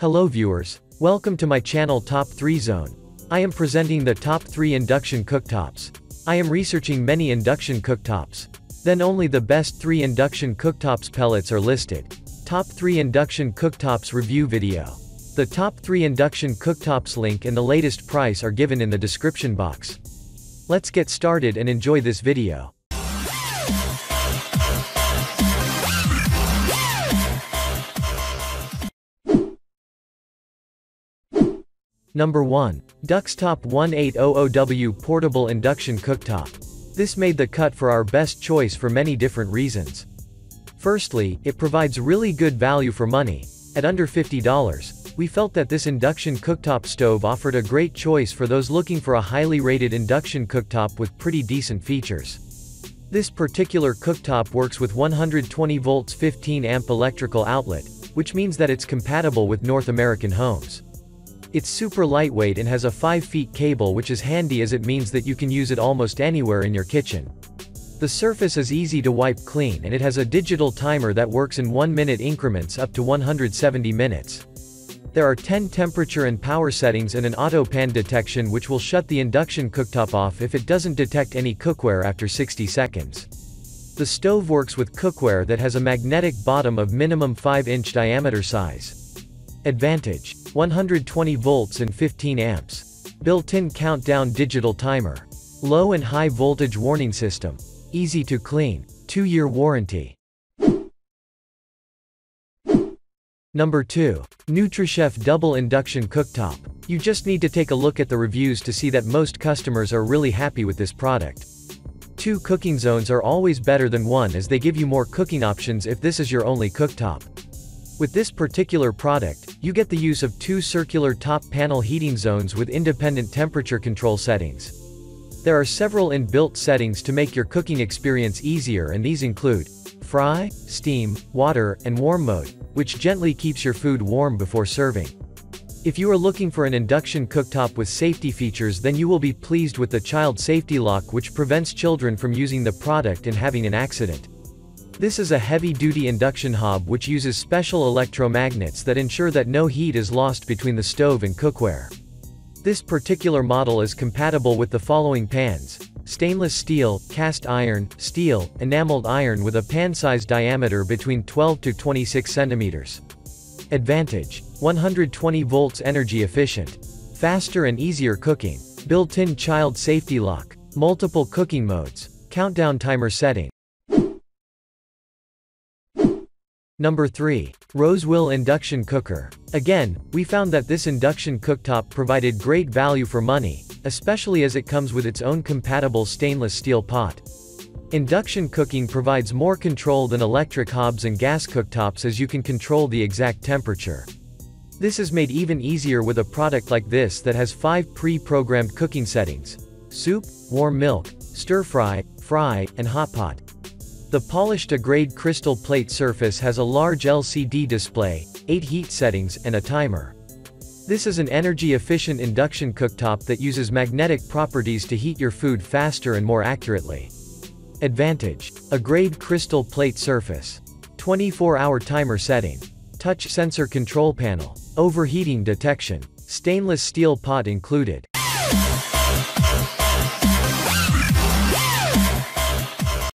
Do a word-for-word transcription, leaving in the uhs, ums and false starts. Hello viewers, welcome to my channel Top three Zone. I am presenting the top three induction cooktops. I am researching many induction cooktops. Then only the best three induction cooktops pellets are listed. Top three induction cooktops review video. The top three induction cooktops link and the latest price are given in the description box. Let's get started and enjoy this video. Number one. Duxtop eighteen hundred watt Portable Induction Cooktop. This made the cut for our best choice for many different reasons. Firstly, it provides really good value for money. At under fifty dollars, we felt that this induction cooktop stove offered a great choice for those looking for a highly rated induction cooktop with pretty decent features. This particular cooktop works with one hundred twenty volts fifteen amp electrical outlet, which means that it's compatible with North American homes. It's super lightweight and has a five feet cable, which is handy as it means that you can use it almost anywhere in your kitchen. The surface is easy to wipe clean and it has a digital timer that works in one minute increments up to one hundred seventy minutes. There are ten temperature and power settings and an auto pan detection which will shut the induction cooktop off if it doesn't detect any cookware after sixty seconds. The stove works with cookware that has a magnetic bottom of minimum five inch diameter size. Advantage: one hundred twenty volts and fifteen amps. Built-in countdown digital timer. Low and high voltage warning system. Easy to clean. two year warranty. Number two. NutriChef Double Induction Cooktop. You just need to take a look at the reviews to see that most customers are really happy with this product. Two cooking zones are always better than one as they give you more cooking options if this is your only cooktop. With this particular product, you get the use of two circular top panel heating zones with independent temperature control settings. There are several inbuilt settings to make your cooking experience easier, and these include fry, steam, water, and warm mode, which gently keeps your food warm before serving. If you are looking for an induction cooktop with safety features, then you will be pleased with the child safety lock, which prevents children from using the product and having an accident. This is a heavy-duty induction hob which uses special electromagnets that ensure that no heat is lost between the stove and cookware. This particular model is compatible with the following pans: stainless steel, cast iron, steel, enameled iron with a pan size diameter between twelve to twenty-six centimeters. Advantage: one hundred twenty volts, energy efficient. Faster and easier cooking. Built-in child safety lock. Multiple cooking modes. Countdown timer setting. Number three. Rosewill Induction Cooker. Again, we found that this induction cooktop provided great value for money, especially as it comes with its own compatible stainless steel pot. Induction cooking provides more control than electric hobs and gas cooktops, as you can control the exact temperature. This is made even easier with a product like this that has five pre-programmed cooking settings: soup, warm milk, stir-fry, fry, and hot pot. The polished-to-grade crystal plate surface has a large L C D display, eight heat settings, and a timer. This is an energy-efficient induction cooktop that uses magnetic properties to heat your food faster and more accurately. Advantage: a grade crystal plate surface. twenty-four hour timer setting. Touch sensor control panel. Overheating detection. Stainless steel pot included.